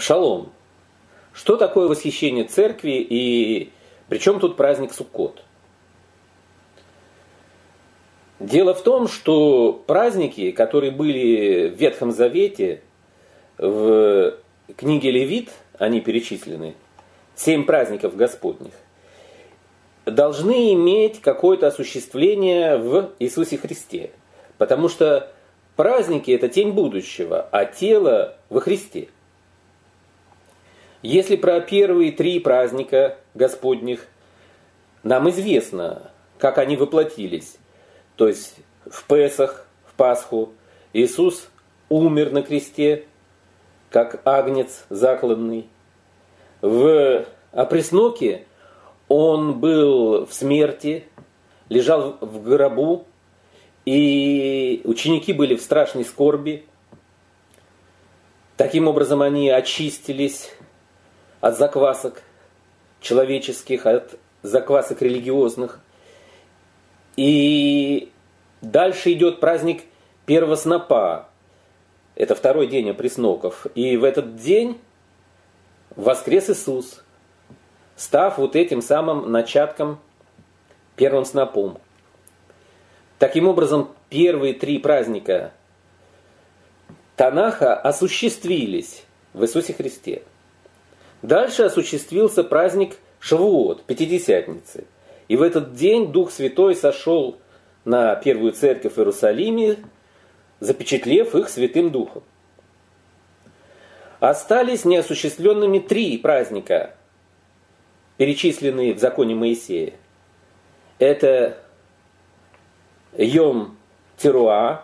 Шалом. Что такое восхищение церкви и причем тут праздник Суккот? Дело в том, что праздники, которые были в Ветхом Завете, в книге Левит, они перечислены, 7 праздников Господних, должны иметь какое-то осуществление в Иисусе Христе. Потому что праздники – это тень будущего, а тело – во Христе. Если про первые 3 праздника Господних нам известно, как они воплотились, то есть в Песах, в Пасху, Иисус умер на кресте, как агнец закланный. В Опресноке он был в смерти, лежал в гробу, и ученики были в страшной скорби. Таким образом, они очистились от заквасок человеческих, от заквасок религиозных. И дальше идет праздник первого снопа. Это второй день опресноков. И в этот день воскрес Иисус, став вот этим самым начатком, первым снопом. Таким образом, первые 3 праздника Танаха осуществились в Иисусе Христе. Дальше осуществился праздник Шавуот, Пятидесятницы. И в этот день Дух Святой сошел на первую церковь в Иерусалиме, запечатлев их Святым Духом. Остались неосуществленными 3 праздника, перечисленные в законе Моисея. Это Йом-Теруа,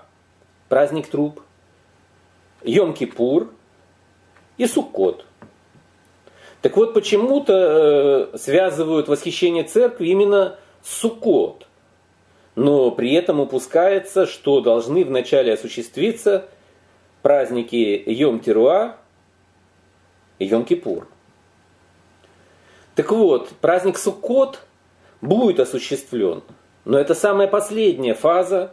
праздник труб, Йом-Кипур и Суккот. Так вот, почему-то связывают восхищение церкви именно с Суккот. Но при этом упускается, что должны вначале осуществиться праздники Йом-Теруа и Йом-Кипур. Так вот, праздник Суккот будет осуществлен. Но это самая последняя фаза,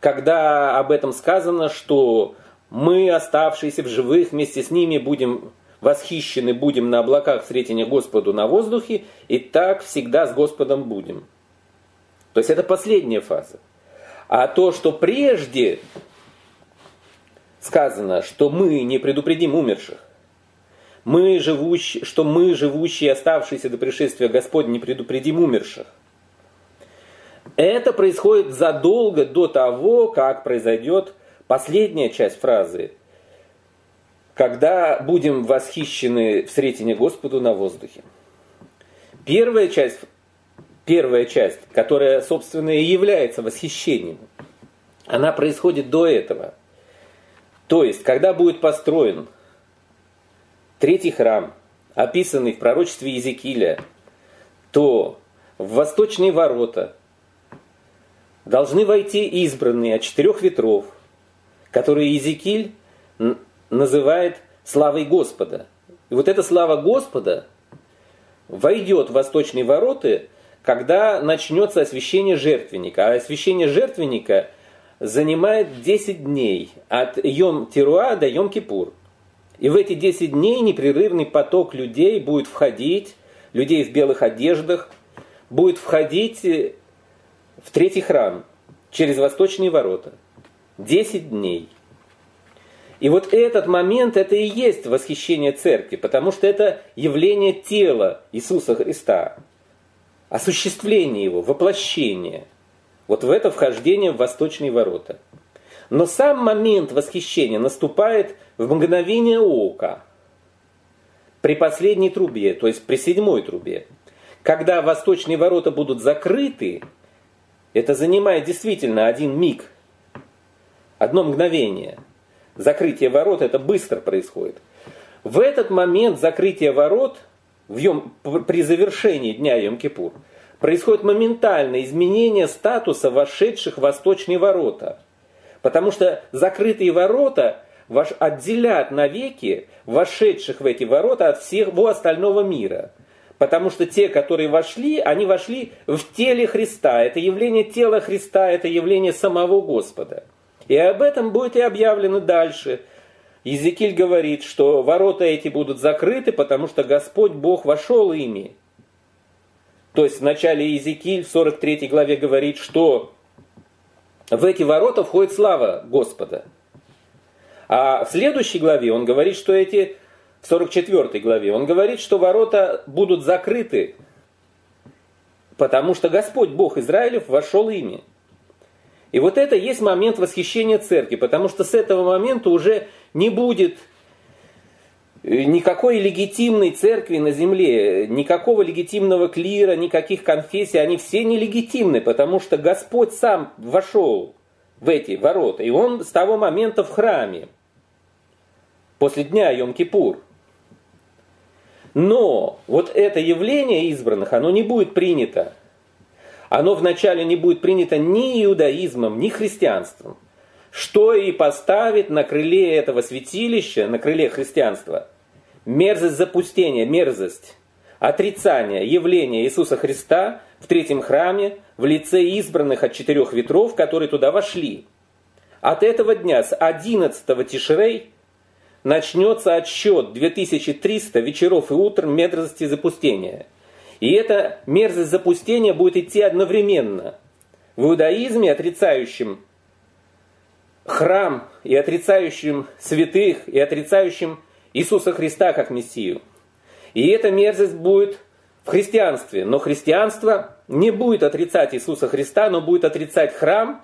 когда об этом сказано, что мы, оставшиеся в живых, вместе с ними будем восхищены, будем на облаках встретения Господу на воздухе, и так всегда с Господом будем. То есть это последняя фаза. А то, что прежде сказано, что мы не предупредим умерших, что мы, живущие, оставшиеся до пришествия Господня, не предупредим умерших, это происходит задолго до того, как произойдет последняя часть фразы, когда будем восхищены встретения Господу на воздухе. Первая часть, которая, собственно, и является восхищением, она происходит до этого. То есть, когда будет построен третий храм, описанный в пророчестве Иезекииля, то в восточные ворота должны войти избранные от 4 ветров, которые Иезекииль называет славой Господа. И вот эта слава Господа войдет в восточные ворота, когда начнется освящение жертвенника. А освящение жертвенника занимает 10 дней от Йом-Теруа до Йом-Кипур. И в эти 10 дней непрерывный поток людей будет входить, людей в белых одеждах, будет входить в третий храм через восточные ворота. 10 дней. И вот этот момент, это и есть восхищение церкви, потому что это явление тела Иисуса Христа, осуществление его, воплощение. Вот в это вхождение в восточные ворота. Но сам момент восхищения наступает в мгновение ока, при последней трубе, то есть при 7 трубе. Когда восточные ворота будут закрыты, это занимает действительно 1 миг, 1 мгновение. Закрытие ворот, это быстро происходит. В этот момент закрытие ворот при завершении дня Йом-Кипур происходит моментальное изменение статуса вошедших в восточные ворота. Потому что закрытые ворота отделят навеки вошедших в эти ворота от всего остального мира. Потому что те, которые вошли, они вошли в теле Христа. Это явление тела Христа, это явление самого Господа. И об этом будет и объявлено дальше, Иезекииль говорит, что ворота эти будут закрыты, потому что Господь Бог вошел ими. То есть в начале Иезекииль в 43 главе говорит, что в эти ворота входит слава Господа. А в следующей главе он говорит, что эти, в 44 главе, он говорит, что ворота будут закрыты, потому что Господь Бог Израилев вошел ими. И вот это есть момент восхищения церкви, потому что с этого момента уже не будет никакой легитимной церкви на земле, никакого легитимного клира, никаких конфессий, они все нелегитимны, потому что Господь сам вошел в эти ворота, и Он с того момента в храме, после дня Йом-Кипур. Но вот это явление избранных, оно не будет принято. Оно вначале не будет принято ни иудаизмом, ни христианством, что и поставит на крыле этого святилища, на крыле христианства, мерзость запустения, мерзость отрицания явления Иисуса Христа в третьем храме в лице избранных от 4 ветров, которые туда вошли. От этого дня, с 11-го Тишерей, начнется отсчет 2300 вечеров и утр мерзости запустения. И эта мерзость запустения будет идти одновременно. В иудаизме, отрицающем храм и отрицающем святых, и отрицающем Иисуса Христа как Мессию. И эта мерзость будет в христианстве. Но христианство не будет отрицать Иисуса Христа, но будет отрицать храм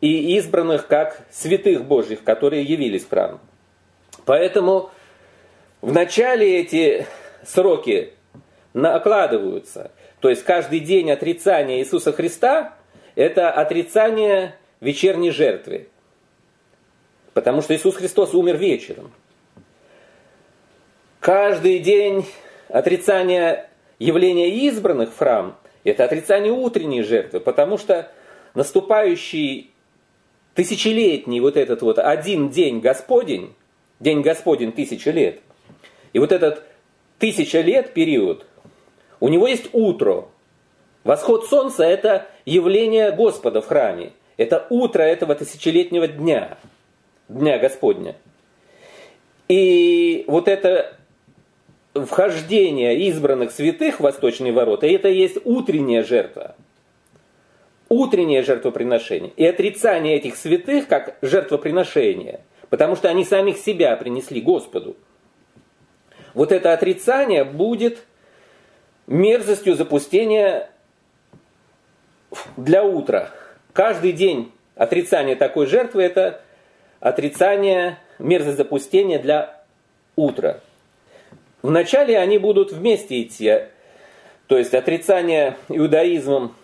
и избранных как святых Божьих, которые явились в храм. Поэтому в начале эти сроки накладываются. То есть каждый день отрицания Иисуса Христа – это отрицание вечерней жертвы. Потому что Иисус Христос умер вечером. Каждый день отрицания явления избранных в храм – это отрицание утренней жертвы. Потому что наступающий тысячелетний вот этот вот один день Господень 1000 лет, и вот этот 1000 лет период, у него есть утро. Восход солнца – это явление Господа в храме. Это утро этого 1000-летнего дня, Дня Господня. И вот это вхождение избранных святых в восточные ворота, это и есть утренняя жертва. Утреннее жертвоприношение. И отрицание этих святых как жертвоприношение, потому что они самих себя принесли Господу. Вот это отрицание будет мерзостью запустения для утра. Каждый день отрицание такой жертвы – это отрицание, мерзость запустения для утра. Вначале они будут вместе идти, то есть отрицание иудаизмом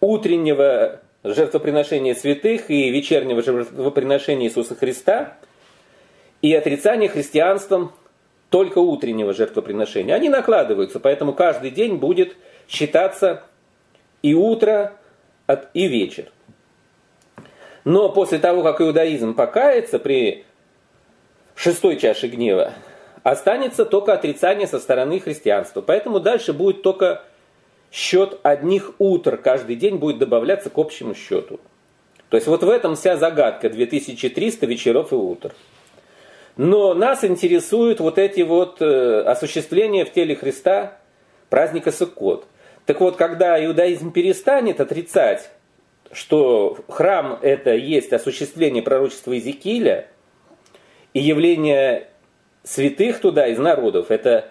утреннего жертвоприношения святых и вечернего жертвоприношения Иисуса Христа, и отрицание христианством только утреннего жертвоприношения. Они накладываются, поэтому каждый день будет считаться и утро, и вечер. Но после того, как иудаизм покается при 6-й чаше гнева, останется только отрицание со стороны христианства. Поэтому дальше будет только счет одних утр. Каждый день будет добавляться к общему счету. То есть вот в этом вся загадка 2300 вечеров и утр. Но нас интересуют вот эти вот осуществления в теле Христа праздника Суккот. Так вот, когда иудаизм перестанет отрицать, что храм это есть осуществление пророчества Иезекииля, и явление святых туда из народов, это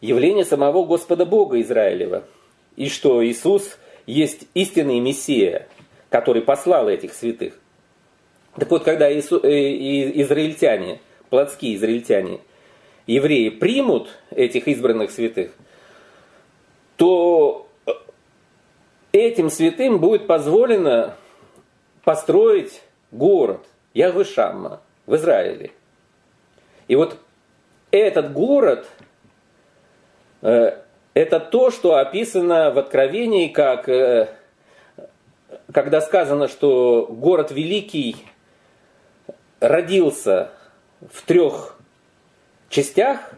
явление самого Господа Бога Израилева, и что Иисус есть истинный Мессия, который послал этих святых. Так вот, когда израильтяне, плотские израильтяне, евреи примут этих избранных святых, то этим святым будет позволено построить город Яхве-Шамма в Израиле. И вот этот город, это то, что описано в Откровении, как, когда сказано, что город великий родился в 3 частях,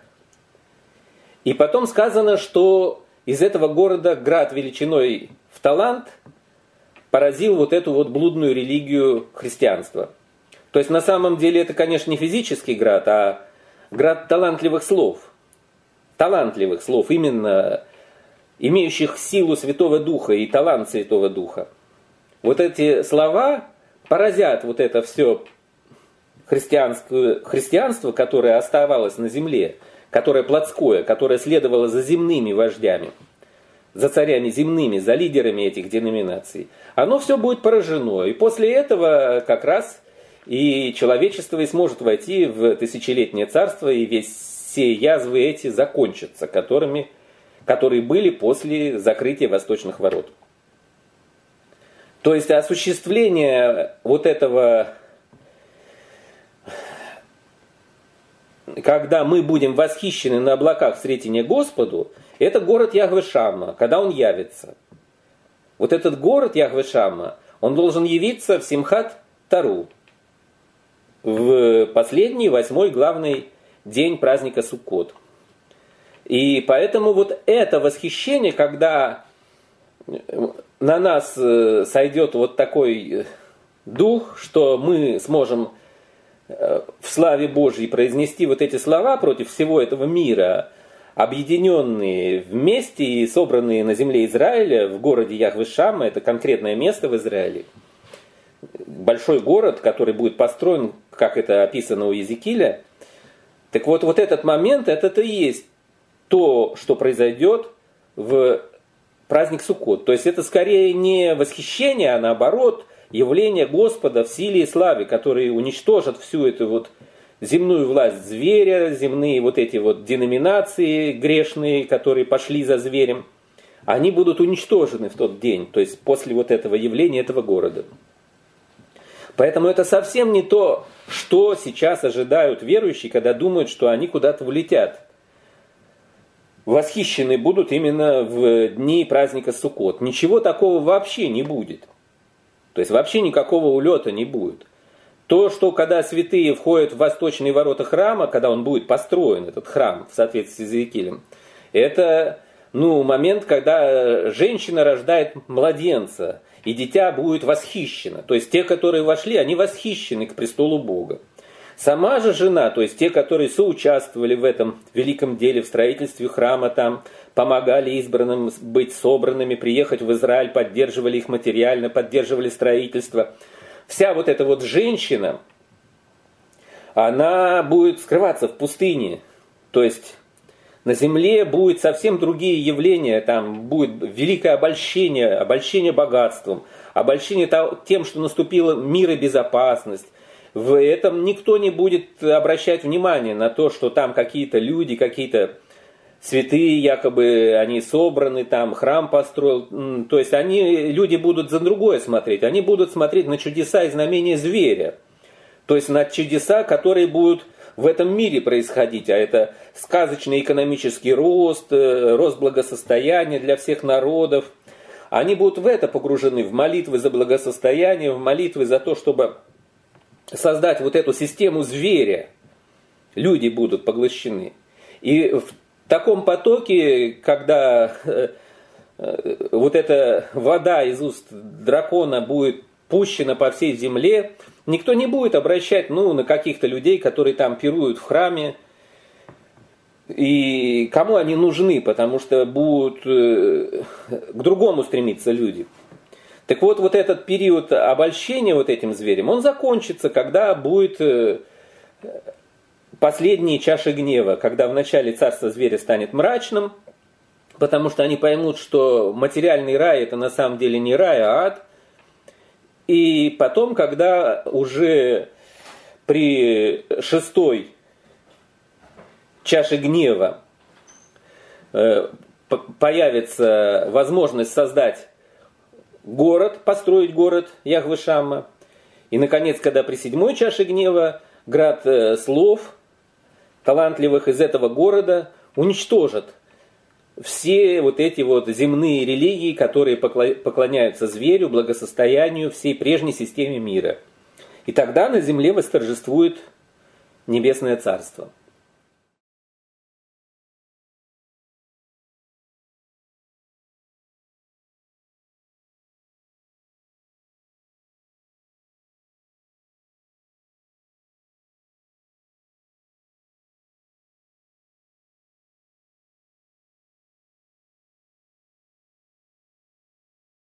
и потом сказано, что из этого города град величиной в талант поразил вот эту вот блудную религию христианства. То есть на самом деле это, конечно, не физический град, а град талантливых слов. Талантливых слов, именно имеющих силу Святого Духа и талант Святого Духа. Вот эти слова поразят вот это все христианство, которое оставалось на земле, которое плотское, которое следовало за земными вождями, за царями земными, за лидерами этих деноминаций. Оно все будет поражено. И после этого как раз и человечество и сможет войти в тысячелетнее царство, и все язвы эти закончатся, которые были после закрытия восточных ворот. То есть осуществление вот этого, когда мы будем восхищены на облаках встретения Господу, это город Яхве-Шамма, когда он явится. Вот этот город Яхве-Шамма, он должен явиться в Симхат-Тору, в последний, 8-й главный день праздника Суккот. И поэтому вот это восхищение, когда на нас сойдет вот такой дух, что мы сможем в славе Божьей произнести вот эти слова против всего этого мира, объединенные вместе и собранные на земле Израиля, в городе Яхве-Шамма, это конкретное место в Израиле, большой город, который будет построен, как это описано у Иезекииля. Так вот, вот этот момент, это и есть то, что произойдет в праздник Суккот. То есть это скорее не восхищение, а наоборот, явление Господа в силе и славе, которые уничтожат всю эту вот земную власть зверя, земные вот эти вот деноминации грешные, которые пошли за зверем, они будут уничтожены в тот день, то есть после вот этого явления этого города. Поэтому это совсем не то, что сейчас ожидают верующие, когда думают, что они куда-то улетят. Восхищены будут именно в дни праздника Суккот. Ничего такого вообще не будет. То есть вообще никакого улета не будет. То, что когда святые входят в восточные ворота храма, когда он будет построен, этот храм, в соответствии с Иезекиилем, это момент, когда женщина рождает младенца, и дитя будет восхищено. То есть те, которые вошли, они восхищены к престолу Бога. Сама же жена, то есть те, которые соучаствовали в этом великом деле, в строительстве храма, там помогали избранным быть собранными, приехать в Израиль, поддерживали их материально, поддерживали строительство. Вся вот эта вот женщина, она будет скрываться в пустыне. То есть на земле будут совсем другие явления, там будет великое обольщение, обольщение богатством, обольщение тем, что наступила мир и безопасность. В этом никто не будет обращать внимания на то, что там какие-то люди, какие-то святые, якобы они собраны, там храм построил. То есть люди будут за другое смотреть. Они будут смотреть на чудеса и знамения зверя. То есть на чудеса, которые будут в этом мире происходить. А это сказочный экономический рост, рост благосостояния для всех народов. Они будут в это погружены, в молитвы за благосостояние, в молитвы за то, чтобы создать вот эту систему зверя, люди будут поглощены. И в таком потоке, когда вот эта вода из уст дракона будет пущена по всей земле, никто не будет обращать на каких-то людей, которые там пируют в храме, и кому они нужны, потому что будут к другому стремиться люди. Так вот, вот этот период обольщения вот этим зверем, он закончится, когда будет последние чаши гнева, когда в начале царство зверя станет мрачным, потому что они поймут, что материальный рай – это на самом деле не рай, а ад. И потом, когда уже при 6-й чаше гнева появится возможность создать город, построить город Яхве-Шамма. И, наконец, когда при 7-й чаше гнева град слов талантливых из этого города уничтожат все вот эти вот земные религии, которые поклоняются зверю, благосостоянию, всей прежней системе мира. И тогда на земле восторжествует небесное царство.